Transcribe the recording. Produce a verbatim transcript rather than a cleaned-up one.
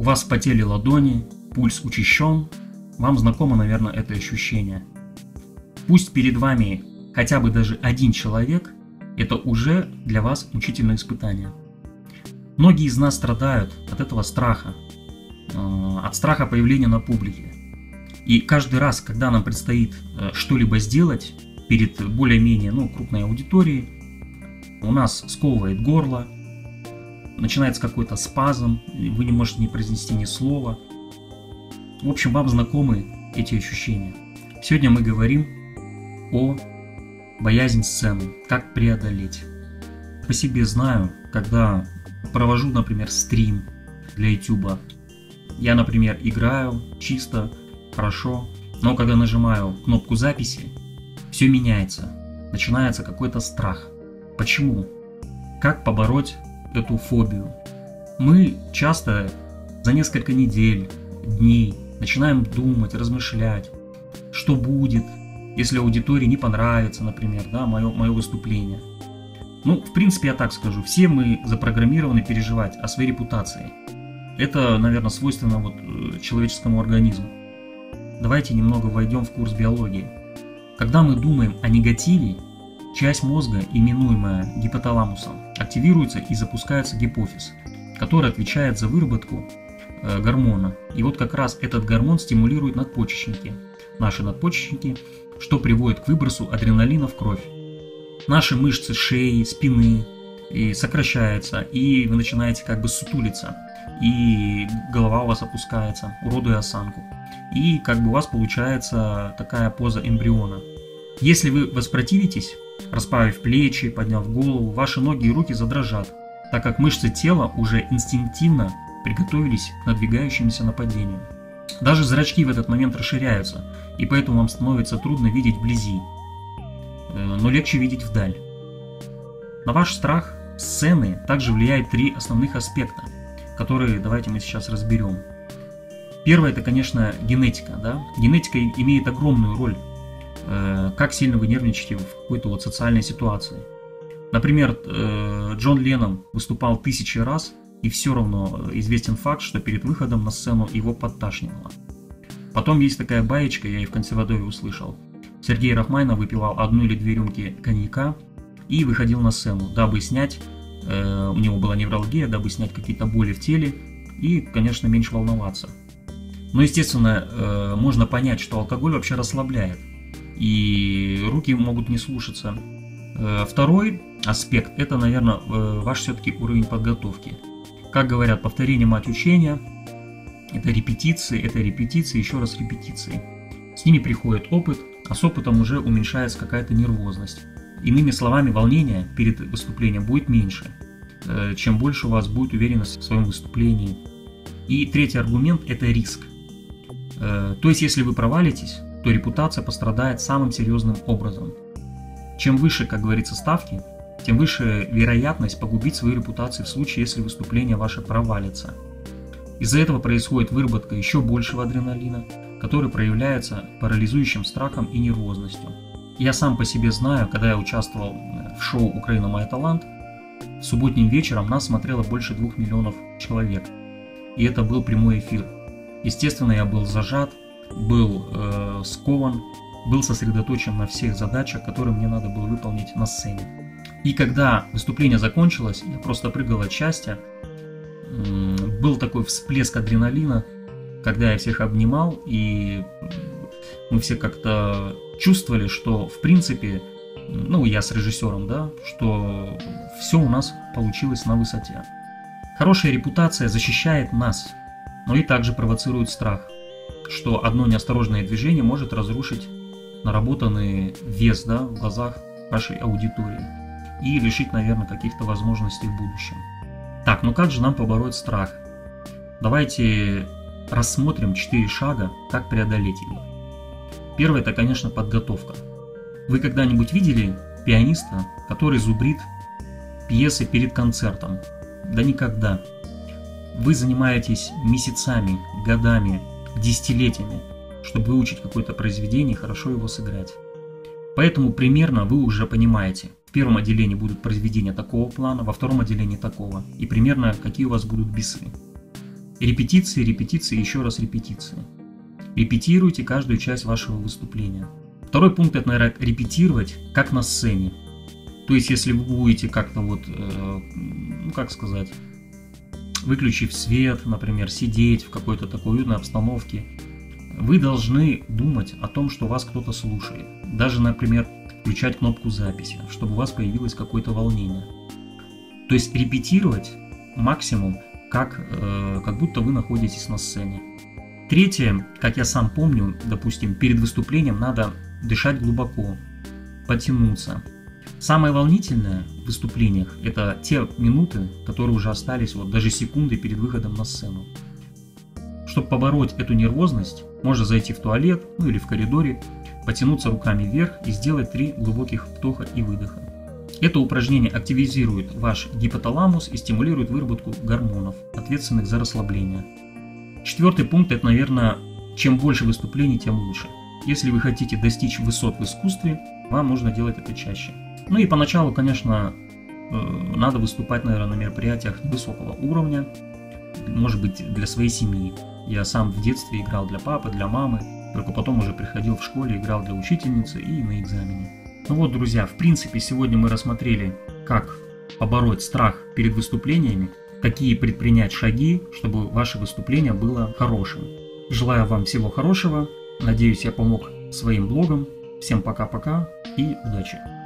У вас вспотели ладони, пульс учащен, вам знакомо, наверное, это ощущение. Пусть перед вами хотя бы даже один человек, это уже для вас мучительное испытание. Многие из нас страдают от этого страха, от страха появления на публике. И каждый раз, когда нам предстоит что-либо сделать перед более-менее ну, крупной аудиторией, у нас сковывает горло, начинается какой-то спазм, вы не можете не произнести ни слова. В общем, вам знакомы эти ощущения. Сегодня мы говорим о боязни сцены, как преодолеть. По себе знаю, когда провожу, например, стрим для YouTube, я, например, играю чисто, хорошо, но когда нажимаю кнопку записи, все меняется, начинается какой-то страх. Почему? Как побороть эту фобию? Мы часто за несколько недель, дней начинаем думать, размышлять, что будет, если аудитории не понравится, например, да, мое, мое выступление. Ну, в принципе, я так скажу, все мы запрограммированы переживать о своей репутации. Это, наверное, свойственно вот человеческому организму. Давайте немного войдем в курс биологии. Когда мы думаем о негативе, часть мозга, именуемая гипоталамусом, активируется и запускается гипофиз, который отвечает за выработку э, гормона. И вот как раз этот гормон стимулирует надпочечники, наши надпочечники, что приводит к выбросу адреналина в кровь. Наши мышцы шеи, спины и сокращаются, и вы начинаете как бы сутулиться, и голова у вас опускается, уродуя осанку. И как бы у вас получается такая поза эмбриона. Если вы воспротивитесь, расправив плечи, подняв голову, ваши ноги и руки задрожат, так как мышцы тела уже инстинктивно приготовились к надвигающимся нападениям. Даже зрачки в этот момент расширяются, и поэтому вам становится трудно видеть вблизи, но легче видеть вдаль. На ваш страх сцены также влияет три основных аспекта, которые давайте мы сейчас разберем. Первое, это, конечно, генетика. Да? Генетика имеет огромную роль, э, как сильно вы нервничаете в какой-то вот социальной ситуации. Например, э, Джон Леннон выступал тысячи раз, и все равно известен факт, что перед выходом на сцену его подташнивало. Потом есть такая баечка, я и в консерватории услышал. Сергей Рахманинов выпивал одну или две рюмки коньяка и выходил на сцену, дабы снять, э, у него была невралгия, дабы снять какие-то боли в теле и, конечно, меньше волноваться. Но, естественно, можно понять, что алкоголь вообще расслабляет, и руки могут не слушаться. Второй аспект – это, наверное, ваш все-таки уровень подготовки. Как говорят, повторение – мать учения, это репетиции, это репетиции, еще раз репетиции. С ними приходит опыт, а с опытом уже уменьшается какая-то нервозность. Иными словами, волнение перед выступлением будет меньше, чем больше у вас будет уверенность в своем выступлении. И третий аргумент – это риск. То есть, если вы провалитесь, то репутация пострадает самым серьезным образом. Чем выше, как говорится, ставки, тем выше вероятность погубить свою репутацию в случае, если выступление ваше провалится. Из-за этого происходит выработка еще большего адреналина, который проявляется парализующим страхом и нервозностью. Я сам по себе знаю, когда я участвовал в шоу «Украина. Мой талант», субботним вечером нас смотрело больше двух миллионов человек. И это был прямой эфир. Естественно, я был зажат, был э, скован, был сосредоточен на всех задачах, которые мне надо было выполнить на сцене. И когда выступление закончилось, я просто прыгал от счастья. Был такой всплеск адреналина, когда я всех обнимал, и мы все как-то чувствовали, что в принципе, ну я с режиссером, да, что все у нас получилось на высоте. Хорошая репутация защищает нас, но и также провоцирует страх, что одно неосторожное движение может разрушить наработанный вес, да, в глазах вашей аудитории и лишить, наверное, каких-то возможностей в будущем. Так, ну как же нам побороть страх? Давайте рассмотрим четыре шага, как преодолеть его. Первое – это, конечно, подготовка. Вы когда-нибудь видели пианиста, который зубрит пьесы перед концертом? Да никогда. Вы занимаетесь месяцами, годами, десятилетиями, чтобы выучить какое-то произведение и хорошо его сыграть. Поэтому примерно вы уже понимаете, в первом отделении будут произведения такого плана, во втором отделении такого, и примерно какие у вас будут бисы. Репетиции, репетиции, еще раз репетиции. Репетируйте каждую часть вашего выступления. Второй пункт – это, наверное, репетировать, как на сцене. То есть, если вы будете как-то вот, э, ну, как сказать, выключив свет, например, сидеть в какой-то такой уютной обстановке, вы должны думать о том, что вас кто-то слушает. Даже, например, включать кнопку записи, чтобы у вас появилось какое-то волнение. То есть репетировать максимум, как, э, как будто вы находитесь на сцене. Третье, как я сам помню, допустим, перед выступлением надо дышать глубоко, потянуться. Самое волнительное в выступлениях – это те минуты, которые уже остались, вот даже секунды перед выходом на сцену. Чтобы побороть эту нервозность, можно зайти в туалет, ну или в коридоре, потянуться руками вверх и сделать три глубоких вдоха и выдоха. Это упражнение активизирует ваш гипоталамус и стимулирует выработку гормонов, ответственных за расслабление. Четвертый пункт – это, наверное, чем больше выступлений, тем лучше. Если вы хотите достичь высот в искусстве, вам нужно делать это чаще. Ну и поначалу, конечно, надо выступать, наверное, на мероприятиях высокого уровня, может быть, для своей семьи. Я сам в детстве играл для папы, для мамы, только потом уже приходил в школе, играл для учительницы и на экзамене. Ну вот, друзья, в принципе, сегодня мы рассмотрели, как побороть страх перед выступлениями, какие предпринять шаги, чтобы ваше выступление было хорошим. Желаю вам всего хорошего. Надеюсь, я помог своим блогам. Всем пока-пока и удачи!